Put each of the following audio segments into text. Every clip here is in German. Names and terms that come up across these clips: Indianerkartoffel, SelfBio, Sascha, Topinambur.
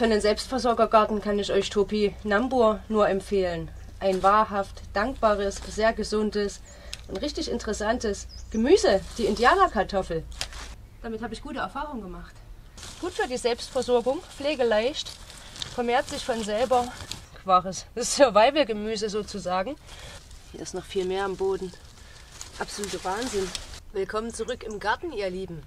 Für einen Selbstversorgergarten kann ich euch Topinambur nur empfehlen. Ein wahrhaft dankbares, sehr gesundes und richtig interessantes Gemüse, die Indianerkartoffel. Damit habe ich gute Erfahrungen gemacht. Gut für die Selbstversorgung, pflegeleicht, vermehrt sich von selber. Wahres Survival-Gemüse sozusagen. Hier ist noch viel mehr am Boden. Absoluter Wahnsinn. Willkommen zurück im Garten, ihr Lieben.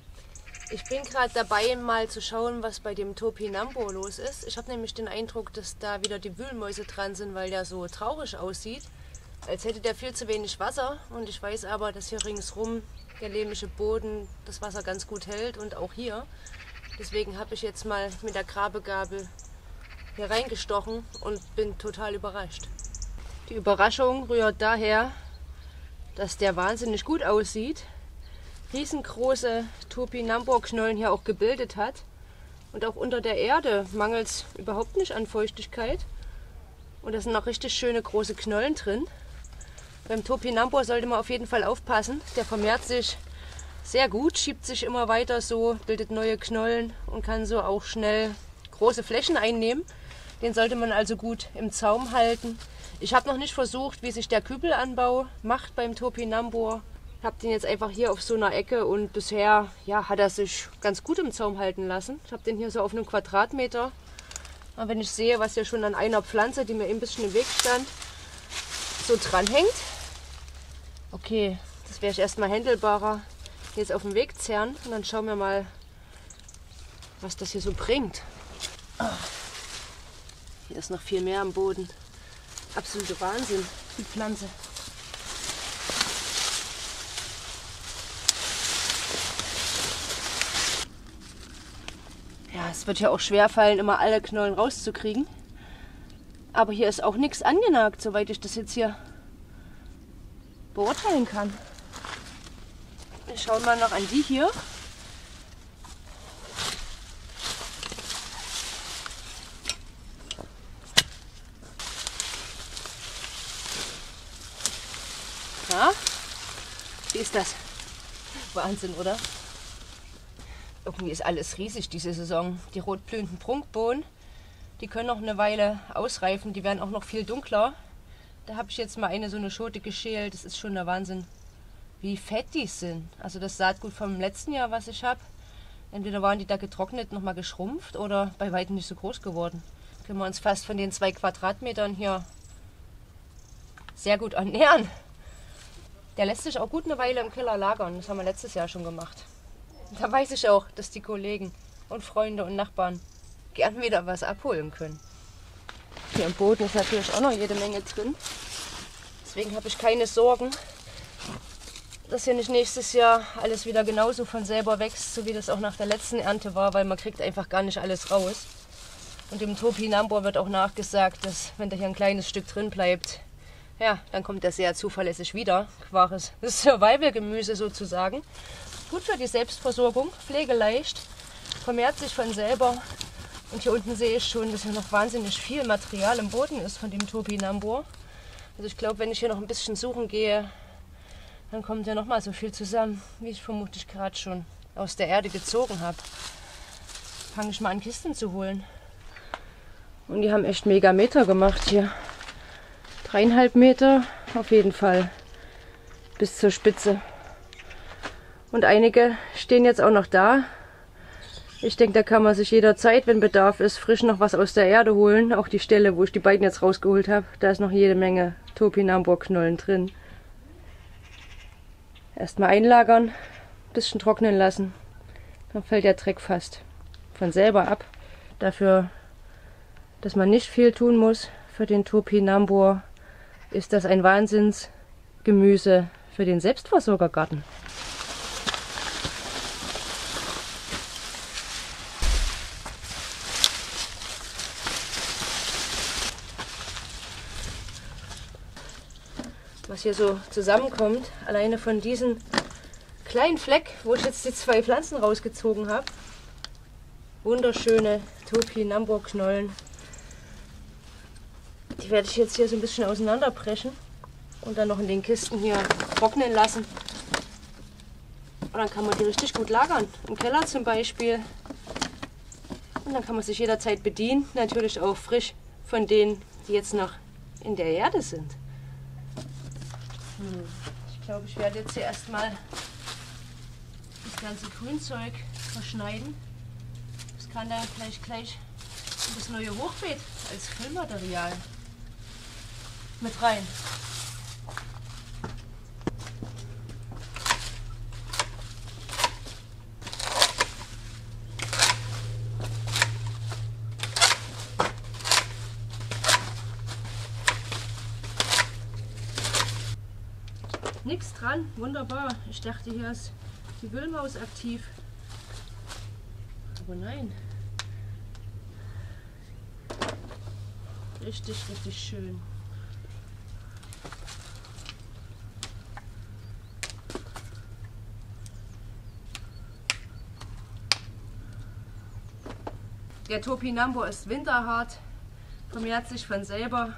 Ich bin gerade dabei, mal zu schauen, was bei dem Topinambur los ist. Ich habe nämlich den Eindruck, dass da wieder die Wühlmäuse dran sind, weil der so traurig aussieht. Als hätte der viel zu wenig Wasser. Und ich weiß aber, dass hier ringsrum der lehmische Boden das Wasser ganz gut hält und auch hier. Deswegen habe ich jetzt mal mit der Grabegabel hier reingestochen und bin total überrascht. Die Überraschung rührt daher, dass der wahnsinnig gut aussieht, riesengroße Topinambur-Knollen hier auch gebildet hat und auch unter der Erde mangels überhaupt nicht an Feuchtigkeit. Und da sind auch richtig schöne große Knollen drin. Beim Topinambur sollte man auf jeden Fall aufpassen, der vermehrt sich sehr gut, schiebt sich immer weiter so, bildet neue Knollen und kann so auch schnell große Flächen einnehmen. Den sollte man also gut im Zaum halten. Ich habe noch nicht versucht, wie sich der Kübelanbau macht beim Topinambur. Ich habe den jetzt einfach hier auf so einer Ecke und bisher ja, hat er sich ganz gut im Zaum halten lassen. Ich habe den hier so auf einem Quadratmeter. Aber wenn ich sehe, was hier schon an einer Pflanze, die mir ein bisschen im Weg stand, so dranhängt. Okay, das wäre ich erstmal händelbarer. Jetzt auf dem Weg zerren und dann schauen wir mal, was das hier so bringt. Hier ist noch viel mehr am Boden. Absoluter Wahnsinn, die Pflanze. Ja, es wird ja auch schwer fallen, immer alle Knollen rauszukriegen. Aber hier ist auch nichts angenagt, soweit ich das jetzt hier beurteilen kann. Wir schauen mal noch an die hier. Wie ist das? Wahnsinn, oder? Irgendwie ist alles riesig diese Saison. Die rotblühenden Prunkbohnen, die können noch eine Weile ausreifen. Die werden auch noch viel dunkler. Da habe ich jetzt mal eine so eine Schote geschält. Das ist schon der Wahnsinn, wie fett die sind. Also das Saatgut vom letzten Jahr, was ich habe, entweder waren die da getrocknet, nochmal geschrumpft oder bei weitem nicht so groß geworden. Können wir uns fast von den 2 Quadratmetern hier sehr gut ernähren. Der lässt sich auch gut eine Weile im Keller lagern. Das haben wir letztes Jahr schon gemacht. Da weiß ich auch, dass die Kollegen und Freunde und Nachbarn gern wieder was abholen können. Hier im Boden ist natürlich auch noch jede Menge drin. Deswegen habe ich keine Sorgen, dass hier nicht nächstes Jahr alles wieder genauso von selber wächst, so wie das auch nach der letzten Ernte war, weil man kriegt einfach gar nicht alles raus. Und dem Topinambur wird auch nachgesagt, dass wenn da hier ein kleines Stück drin bleibt, ja, dann kommt er sehr zuverlässig wieder. Wahres Survival-Gemüse sozusagen. Gut für die Selbstversorgung, pflegeleicht, vermehrt sich von selber. Und hier unten sehe ich schon, dass hier noch wahnsinnig viel Material im Boden ist von dem Topinambur. Also ich glaube, wenn ich hier noch ein bisschen suchen gehe, dann kommt ja noch mal so viel zusammen, wie ich vermutlich gerade schon aus der Erde gezogen habe. Fange ich mal an, Kisten zu holen. Und die haben echt mega Meter gemacht hier. 3,5 Meter auf jeden Fall bis zur Spitze. Und einige stehen jetzt auch noch da. Ich denke, da kann man sich jederzeit, wenn Bedarf ist, frisch noch was aus der Erde holen. Auch die Stelle, wo ich die beiden jetzt rausgeholt habe, da ist noch jede Menge Topinambur-Knollen drin. Erstmal einlagern, ein bisschen trocknen lassen. Dann fällt der Dreck fast von selber ab. Dafür, dass man nicht viel tun muss für den Topinambur, ist das ein Wahnsinnsgemüse für den Selbstversorgergarten. Was hier so zusammenkommt, alleine von diesem kleinen Fleck, wo ich jetzt die 2 Pflanzen rausgezogen habe. Wunderschöne Topinambur-Knollen. Die werde ich jetzt hier so ein bisschen auseinanderbrechen und dann noch in den Kisten hier trocknen lassen. Und dann kann man die richtig gut lagern. Im Keller zum Beispiel. Und und dann kann man sich jederzeit bedienen. Natürlich auch frisch von denen, die jetzt noch in der Erde sind. Ich glaube, ich werde jetzt hier erstmal das ganze Grünzeug verschneiden. Das kann dann gleich in das neue Hochbeet als Füllmaterial mit rein. Nichts dran, wunderbar. Ich dachte, hier ist die Wühlmaus aktiv. Aber nein. Richtig, richtig schön. Der Topinambur ist winterhart, vermehrt sich von selber,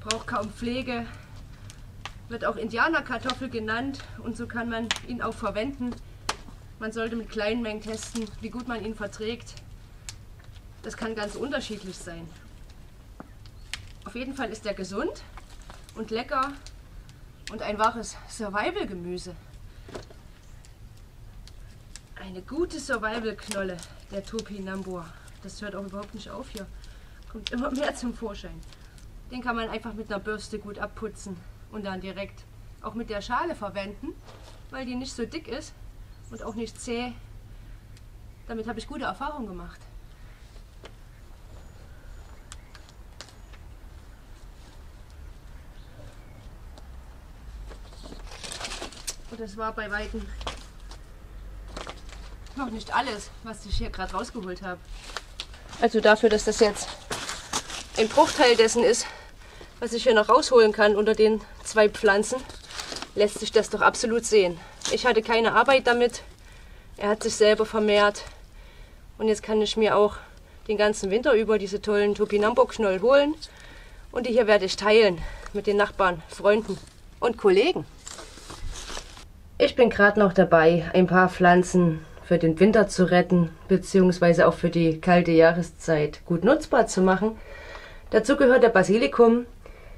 braucht kaum Pflege. Wird auch Indianerkartoffel genannt und so kann man ihn auch verwenden. Man sollte mit kleinen Mengen testen, wie gut man ihn verträgt. Das kann ganz unterschiedlich sein. Auf jeden Fall ist er gesund und lecker und ein wahres Survival-Gemüse. Eine gute Survival-Knolle, der Topinambur. Das hört auch überhaupt nicht auf hier. Kommt immer mehr zum Vorschein. Den kann man einfach mit einer Bürste gut abputzen. Und dann direkt auch mit der Schale verwenden, weil die nicht so dick ist und auch nicht zäh. Damit habe ich gute Erfahrungen gemacht. Und das war bei Weitem noch nicht alles, was ich hier gerade rausgeholt habe. Also dafür, dass das jetzt ein Bruchteil dessen ist, was ich hier noch rausholen kann unter den zwei Pflanzen, lässt sich das doch absolut sehen. Ich hatte keine Arbeit damit, er hat sich selber vermehrt und jetzt kann ich mir auch den ganzen Winter über diese tollen Topinambur-Knoll holen und die hier werde ich teilen mit den Nachbarn, Freunden und Kollegen. Ich bin gerade noch dabei, ein paar Pflanzen für den Winter zu retten bzw. auch für die kalte Jahreszeit gut nutzbar zu machen. Dazu gehört der Basilikum.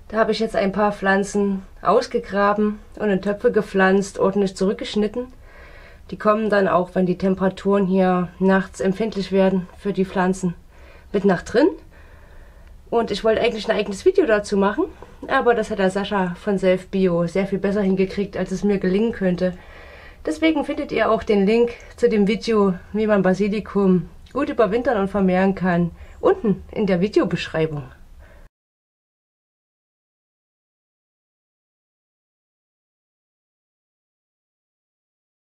Da habe ich jetzt ein paar Pflanzen ausgegraben und in Töpfe gepflanzt, ordentlich zurückgeschnitten. Die kommen dann auch, wenn die Temperaturen hier nachts empfindlich werden, für die Pflanzen mit nach drin. Und ich wollte eigentlich ein eigenes Video dazu machen, aber das hat der Sascha von SelfBio sehr viel besser hingekriegt, als es mir gelingen könnte. Deswegen findet ihr auch den Link zu dem Video, wie man Basilikum gut überwintern und vermehren kann, unten in der Videobeschreibung.